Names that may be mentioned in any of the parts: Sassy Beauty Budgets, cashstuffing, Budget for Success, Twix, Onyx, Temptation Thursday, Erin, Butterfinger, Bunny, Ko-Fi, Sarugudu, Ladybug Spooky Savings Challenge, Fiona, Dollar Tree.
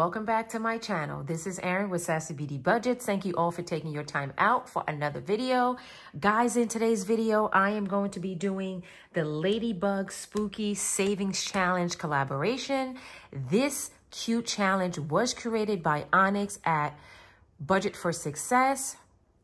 welcome back to my channel. This is Erin with Sassy Beauty Budgets. Thank you all for taking your time out for another video. Guys, in today's video, I am going to be doing the Ladybug Spooky Savings Challenge collaboration. This cute challenge was created by Onyx at Budget for Success,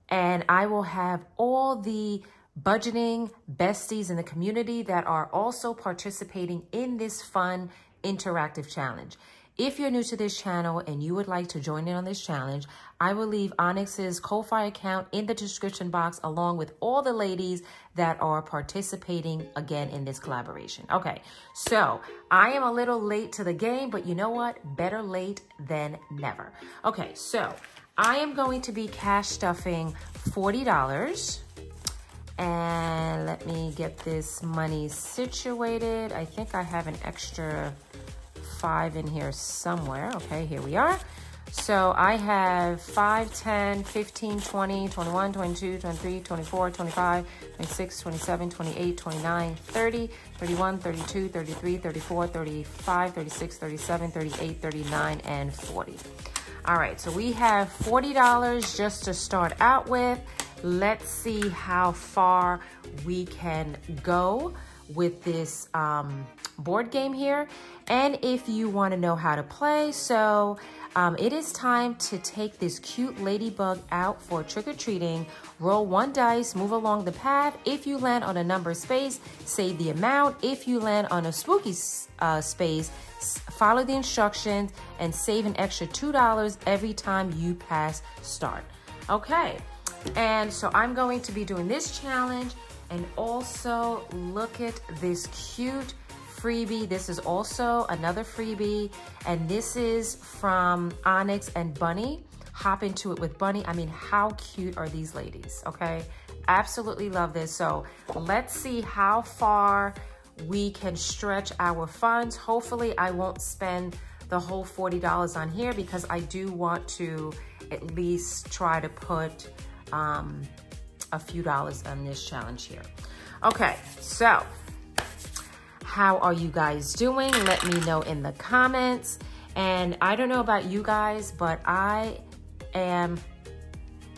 and I will have all the budgeting besties in the community that are also participating in this fun interactive challenge. If you're new to this channel and you would like to join in on this challenge, I will leave Onyx's Ko-Fi account in the description box along with all the ladies that are participating again in this collaboration. Okay, so I am a little late to the game, but you know what? Better late than never. Okay, so I am going to be cash stuffing $40. And let me get this money situated. I think I have an extra $5 in here somewhere. Okay, here we are. So I have 5, 10, 15, 20, 21, 22, 23, 24, 25, 26, 27, 28, 29, 30, 31, 32, 33, 34, 35, 36, 37, 38, 39, and 40. All right, so we have $40 just to start out with. Let's see how far we can go with this board game here. And if you want to know how to play, so it is time to take this cute ladybug out for trick-or-treating. Roll one dice, move along the path. If you land on a number space, say the amount. If you land on a spooky space, follow the instructions and save an extra $2 every time you pass start. Okay, and so I'm going to be doing this challenge, and also look at this cute freebie. This is also another freebie, and this is from Onyx and Bunny. Hop into it with Bunny. I mean, how cute are these ladies? Okay, absolutely love this. So let's see how far we can stretch our funds. Hopefully I won't spend the whole $40 on here, because I do want to at least try to put a few dollars on this challenge here. Okay, so how are you guys doing? Let me know in the comments. And I don't know about you guys, but I am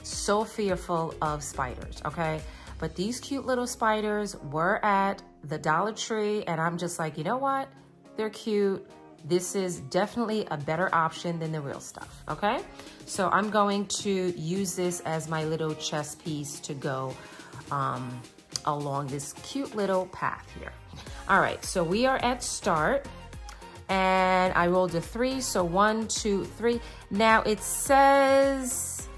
so fearful of spiders, okay? But these cute little spiders were at the Dollar Tree, and I'm just like, you know what? They're cute. This is definitely a better option than the real stuff, okay? So I'm going to use this as my little chess piece to go along this cute little path here. All right, so we are at start, and I rolled a 3, so 1, 2, 3. Now it says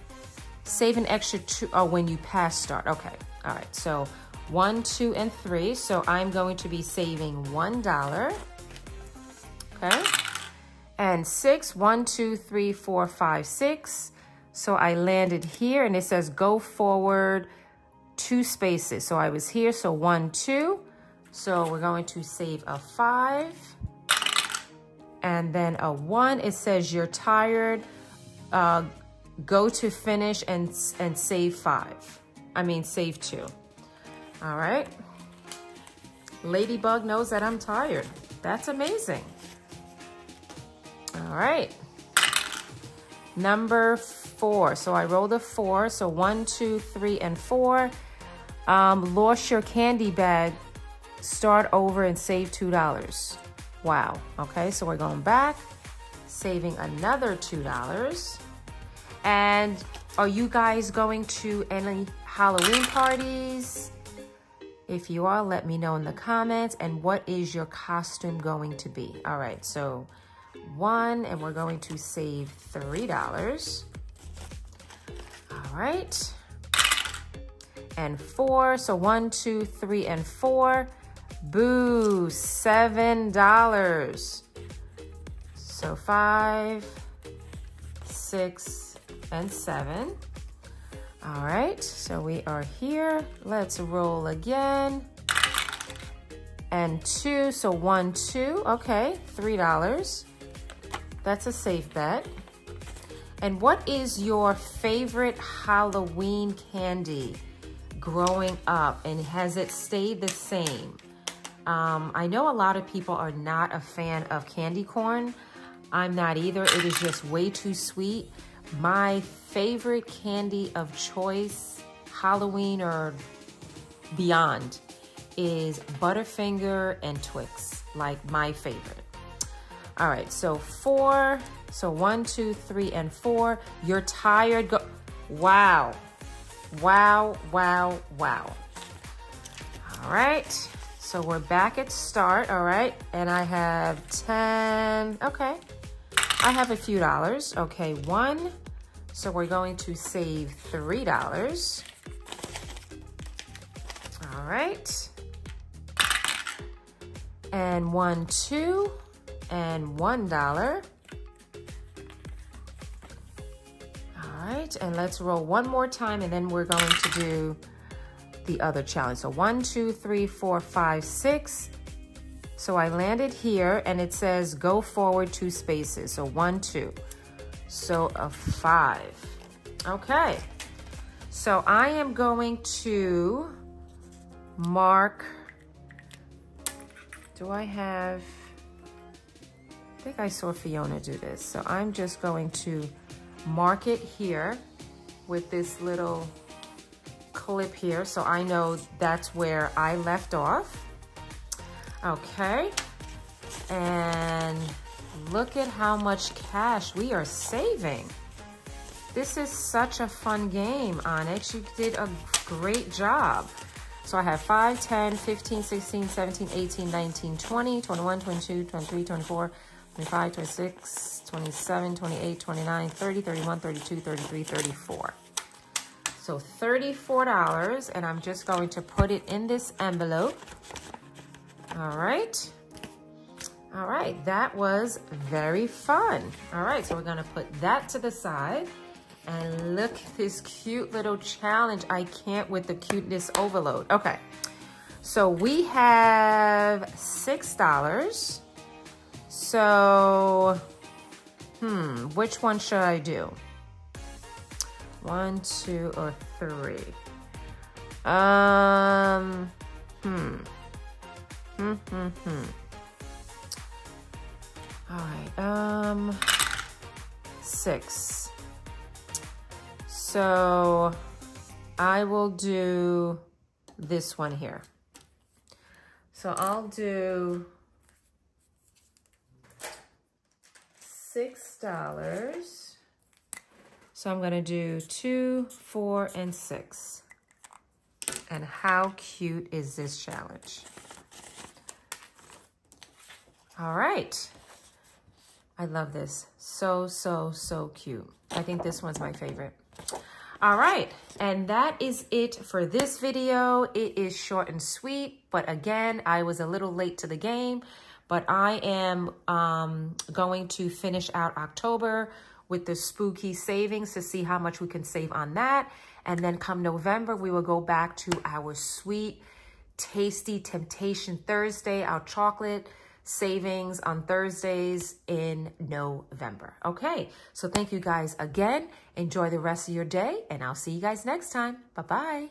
save an extra 2, oh, when you pass start, okay. All right, so 1, 2, and 3, so I'm going to be saving $1. Okay, and 6, 1, 2, 3, 4, 5, 6. So I landed here, and it says go forward 2 spaces. So I was here, so 1, 2. So we're going to save a 5, and then a 1. It says you're tired, go to finish and save 5. I mean, save 2. All right. Ladybug knows that I'm tired. That's amazing. All right, number 4. So I rolled a 4, so 1, 2, 3, and 4. Lost your candy bag, start over and save $2. Wow, okay, so we're going back, saving another $2. And are you guys going to any Halloween parties? If you are, let me know in the comments. And what is your costume going to be? All right, so 1, and we're going to save $3. All right, and 4, so 1, 2, 3, and 4. Boo, $7. So 5, 6, and 7. All right, so we are here. Let's roll again. And 2, so 1, 2. Okay, $3. That's a safe bet. And what is your favorite Halloween candy growing up? And has it stayed the same? I know a lot of people are not a fan of candy corn. I'm not either. It is just way too sweet. My favorite candy of choice, Halloween or beyond, is Butterfinger and Twix, like my favorite. All right, so four, so 1, 2, 3, and 4. You're tired, go, wow. Wow, wow, wow. All right, so we're back at start, all right? And I have 10, okay. I have a few dollars, okay, 1. So we're going to save $3. All right. And 1, 2, and $1. All right, and let's roll one more time and then we're going to do the other challenge. So 1, 2, 3, 4, 5, 6. So I landed here and it says go forward 2 spaces. So 1, 2. So a 5. Okay. So I am going to mark. Do I have, I think I saw Fiona do this. So I'm just going to mark it here with this little clip here, so I know that's where I left off. Okay, and look at how much cash we are saving. This is such a fun game, Onyx. You did a great job. So I have 5, 10, 15, 16, 17, 18, 19, 20, 21, 22, 23, 24, 25, 26, 27, 28, 29, 30, 31, 32, 33, 34. So $34, and I'm just going to put it in this envelope. All right. All right, that was very fun. All right, so we're gonna put that to the side. And look at this cute little challenge. I can't with the cuteness overload. Okay, so we have $6. So, which one should I do? 1, 2, or 3. All right, 6. So I will do this one here. So I'll do $6. So I'm gonna do 2, 4, and 6. And how cute is this challenge? All right, I love this. So, so, so cute. I think this one's my favorite. All right, and that is it for this video. It is short and sweet, but again, I was a little late to the game, but I am going to finish out October with the spooky savings to see how much we can save on that. And then come November, we will go back to our sweet, tasty Temptation Thursday, our chocolate savings on Thursdays in November. Okay, so thank you guys again. Enjoy the rest of your day, and I'll see you guys next time. Bye-bye.